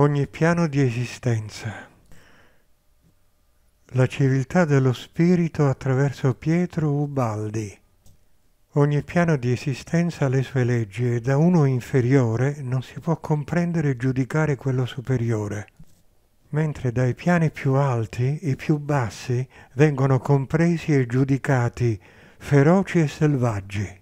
ogni piano di esistenza. La civiltà dello spirito attraverso Pietro Ubaldi. Ogni piano di esistenza ha le sue leggi e da uno inferiore non si può comprendere e giudicare quello superiore, mentre dai piani più alti i più bassi vengono compresi e giudicati feroci e selvaggi.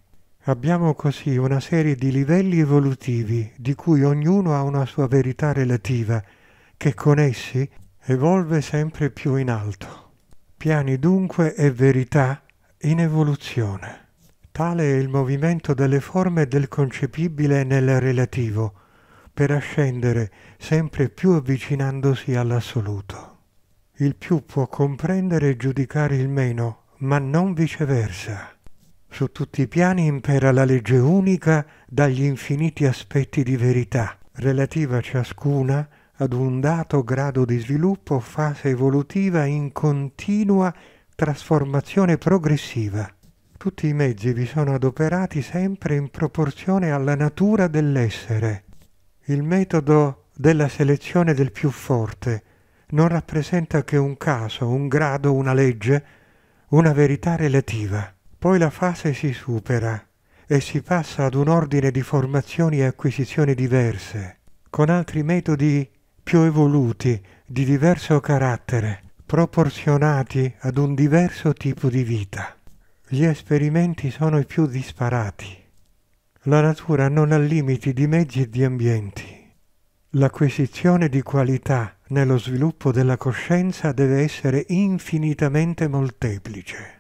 Abbiamo così una serie di livelli evolutivi di cui ognuno ha una sua verità relativa, che con essi evolve sempre più in alto. Piani dunque e verità in evoluzione. Tale è il movimento delle forme del concepibile nel relativo, per ascendere sempre più avvicinandosi all'assoluto. Il più può comprendere e giudicare il meno, ma non viceversa. Su tutti i piani impera la legge unica dagli infiniti aspetti di verità, relativa ciascuna ad un dato grado di sviluppo, fase evolutiva in continua trasformazione progressiva. Tutti i mezzi vi sono adoperati sempre in proporzione alla natura dell'essere. Il metodo della selezione del più forte non rappresenta che un caso, un grado, una legge, una verità relativa. Poi la fase si supera e si passa ad un ordine di formazioni e acquisizioni diverse, con altri metodi più evoluti, di diverso carattere, proporzionati ad un diverso tipo di vita. Gli esperimenti sono i più disparati. La natura non ha limiti di mezzi e di ambienti. L'acquisizione di qualità nello sviluppo della coscienza deve essere infinitamente molteplice.